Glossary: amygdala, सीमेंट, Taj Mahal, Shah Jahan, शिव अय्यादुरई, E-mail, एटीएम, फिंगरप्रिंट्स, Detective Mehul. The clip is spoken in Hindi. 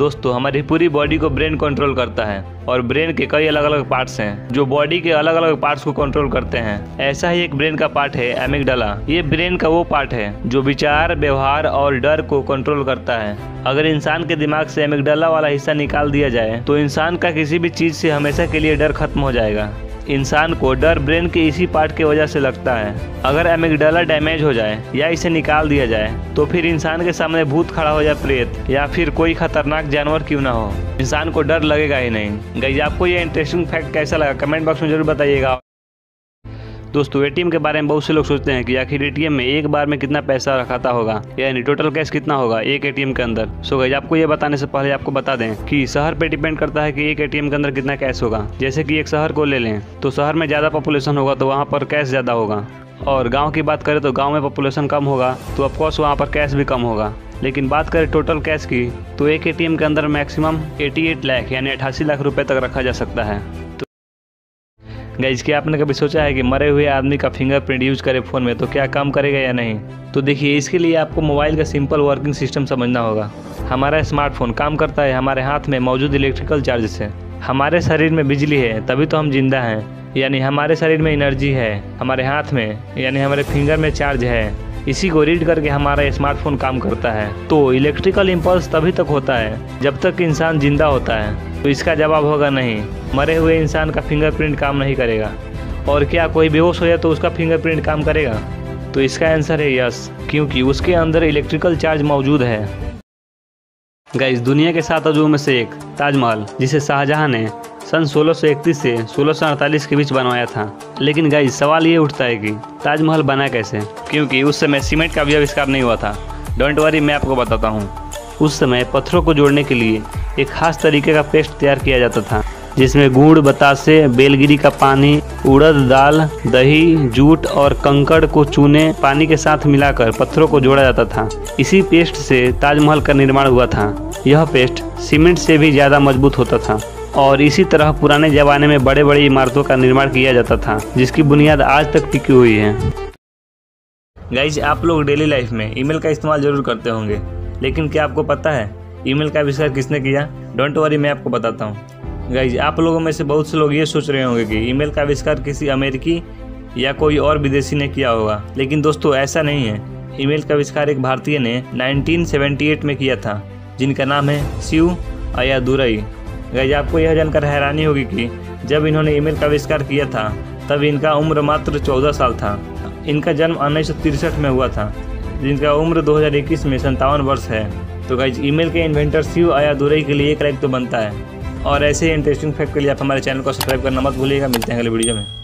दोस्तों हमारी पूरी बॉडी को ब्रेन कंट्रोल करता है और ब्रेन के कई अलग अलग पार्ट्स हैं जो बॉडी के अलग अलग पार्ट्स को कंट्रोल करते हैं। ऐसा ही एक ब्रेन का पार्ट है एमिग्डाला। ये ब्रेन का वो पार्ट है जो विचार, व्यवहार और डर को कंट्रोल करता है। अगर इंसान के दिमाग से एमिग्डाला वाला हिस्सा निकाल दिया जाए तो इंसान का किसी भी चीज से हमेशा के लिए डर खत्म हो जाएगा। इंसान को डर ब्रेन के इसी पार्ट की वजह से लगता है। अगर एमिग्डाला डैमेज हो जाए या इसे निकाल दिया जाए तो फिर इंसान के सामने भूत खड़ा हो जाए, प्रेत या फिर कोई खतरनाक जानवर क्यों ना हो, इंसान को डर लगेगा ही नहीं। गाइस आपको ये इंटरेस्टिंग फैक्ट कैसा लगा कमेंट बॉक्स में जरूर बताइएगा। दोस्तों एटीएम के बारे में बहुत से लोग सोचते हैं कि आखिर एटीएम में एक बार में कितना पैसा रखाता होगा, यानी टोटल कैश कितना होगा एक एटीएम के अंदर। सो गाइस आपको ये बताने से पहले आपको बता दें कि शहर पे डिपेंड करता है कि एक एटीएम के अंदर कितना कैश होगा। जैसे कि एक शहर को ले लें तो शहर में ज़्यादा पॉपुलेशन होगा तो वहाँ पर कैश ज़्यादा होगा, और गाँव की बात करें तो गाँव में पॉपुलेशन कम होगा तो ऑफकोर्स वहाँ पर कैश भी कम होगा। लेकिन बात करें टोटल कैश की तो एक एटीएम के अंदर मैक्सिमम 88 लाख यानी 88 लाख रुपये तक रखा जा सकता है। गाइस क्या आपने कभी सोचा है कि मरे हुए आदमी का फिंगरप्रिंट यूज करें फ़ोन में तो क्या काम करेगा या नहीं? तो देखिए इसके लिए आपको मोबाइल का सिंपल वर्किंग सिस्टम समझना होगा। हमारा स्मार्टफोन काम करता है हमारे हाथ में मौजूद इलेक्ट्रिकल चार्ज से। हमारे शरीर में बिजली है तभी तो हम जिंदा हैं, यानी हमारे शरीर में एनर्जी है, हमारे हाथ में यानी हमारे फिंगर में चार्ज है, इसी को रीड करके हमारा स्मार्टफोन काम करता है। तो इलेक्ट्रिकल इम्पल्स तभी तक होता है जब तक इंसान जिंदा होता है। तो इसका जवाब होगा नहीं, मरे हुए इंसान का फिंगरप्रिंट काम नहीं करेगा। और क्या कोई बेहोश हो जाए तो उसका फिंगरप्रिंट काम करेगा? तो इसका आंसर है यस, क्योंकि उसके अंदर इलेक्ट्रिकल चार्ज मौजूद है। गाइस दुनिया के 7 अजूबों में से एक ताजमहल, जिसे शाहजहां ने सन 1631 से 1648 के बीच बनवाया था। लेकिन गाइस सवाल ये उठता है कि ताजमहल बना कैसे, क्योंकि उस समय सीमेंट का भी आविष्कार नहीं हुआ था। डोंट वरी, मैं आपको बताता हूँ। उस समय पत्थरों को जोड़ने के लिए एक खास तरीके का पेस्ट तैयार किया जाता था, जिसमें गुड़, बतासे, बेलगिरी का पानी, उड़द दाल, दही, जूट और कंकड़ को चूने पानी के साथ मिलाकर पत्थरों को जोड़ा जाता था। इसी पेस्ट से ताजमहल का निर्माण हुआ था। यह पेस्ट सीमेंट से भी ज़्यादा मजबूत होता था और इसी तरह पुराने जमाने में बड़े बड़े इमारतों का निर्माण किया जाता था, जिसकी बुनियाद आज तक टिकी हुई है। गाइज आप लोग डेली लाइफ में ईमेल का इस्तेमाल जरूर करते होंगे, लेकिन क्या आपको पता है ईमेल का आविष्कार किसने किया? डोंट वरी, मैं आपको बताता हूँ। गाइज आप लोगों में से बहुत से लोग ये सोच रहे होंगे कि ईमेल का आविष्कार किसी अमेरिकी या कोई और विदेशी ने किया होगा, लेकिन दोस्तों ऐसा नहीं है। ईमेल का आविष्कार एक भारतीय ने 1978 में किया था, जिनका नाम है शिव अय्यादुरई। गाइज आपको यह जानकर हैरानी होगी कि जब इन्होंने ईमेल का आविष्कार किया था तब इनका उम्र मात्र 14 साल था। इनका जन्म 1963 में हुआ था, जिनका उम्र 2021 में 57 वर्ष है। तो गाइज ईमेल के इन्वेंटर शिव अय्यादुरई के लिए एक लाइक तो बनता है। और ऐसे ही इंटरेस्टिंग फैक्ट के लिए आप हमारे चैनल को सब्सक्राइब करना मत भूलिएगा। मिलते हैं अगले वीडियो में।